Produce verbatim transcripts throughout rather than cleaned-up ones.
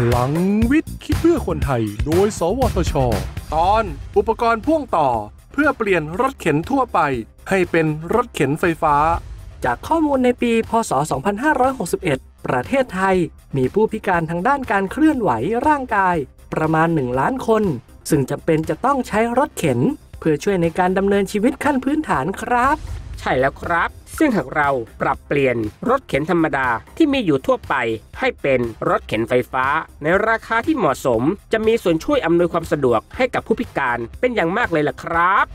พลังวิทย์คิดเพื่อคนไทยโดยสวทช.ตอนอุปกรณ์พ่วงต่อเพื่อเปลี่ยนรถเข็นทั่วไปให้เป็นรถเข็นไฟฟ้าจากข้อมูลในปีพ.ศ. สองพันห้าร้อยหกสิบเอ็ด ประเทศไทยมีผู้พิการทางด้านการเคลื่อนไหวร่างกายประมาณหนึ่งล้านคนซึ่งจำเป็นจะต้องใช้รถเข็นเพื่อช่วยในการดำเนินชีวิตขั้นพื้นฐานครับใช่แล้วครับซึ่งหากเราปรับเปลี่ยนรถเข็นธรรมดาที่มีอยู่ทั่วไปให้เป็นรถเข็นไฟฟ้าในราคาที่เหมาะสมจะมีส่วนช่วยอำนวยความสะดวกให้กับผู้พิการเป็นอย่างมากเลยล่ะครับ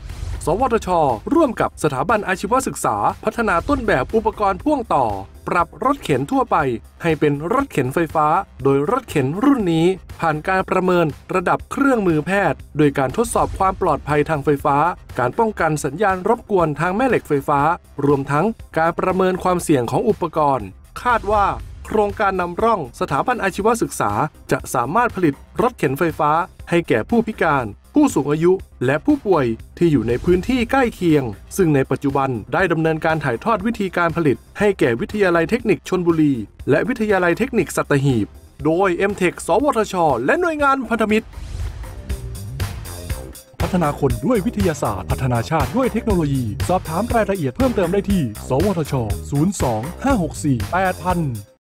สวทช.ร่วมกับสถาบันอาชีวศึกษาพัฒนาต้นแบบอุปกรณ์พ่วงต่อปรับรถเข็นทั่วไปให้เป็นรถเข็นไฟฟ้าโดยรถเข็นรุ่นนี้ผ่านการประเมินระดับเครื่องมือแพทย์โดยการทดสอบความปลอดภัยทางไฟฟ้าการป้องกันสัญญาณรบกวนทางแม่เหล็กไฟฟ้ารวมทั้งการประเมินความเสี่ยงของอุปกรณ์คาดว่าโครงการนำร่องสถาบันอาชีวศึกษาจะสามารถผลิตรถเข็นไฟฟ้าให้แก่ผู้พิการผู้สูงอายุและผู้ป่วยที่อยู่ในพื้นที่ใกล้เคียงซึ่งในปัจจุบันได้ดำเนินการถ่ายทอดวิธีการผลิตให้แก่วิทยาลัยเทคนิคชลบุรีและวิทยาลัยเทคนิคสัตหีบโดย เอ็ม เทค สวทช.และหน่วยงานพันธมิตรพัฒนาคนด้วยวิทยาศาสตร์พัฒนาชาติด้วยเทคโนโลยีสอบถามรายละเอียดเพิ่มเติมได้ที่สวทช ศูนย์ สอง ห้า หก สี่ แปด ศูนย์ ศูนย์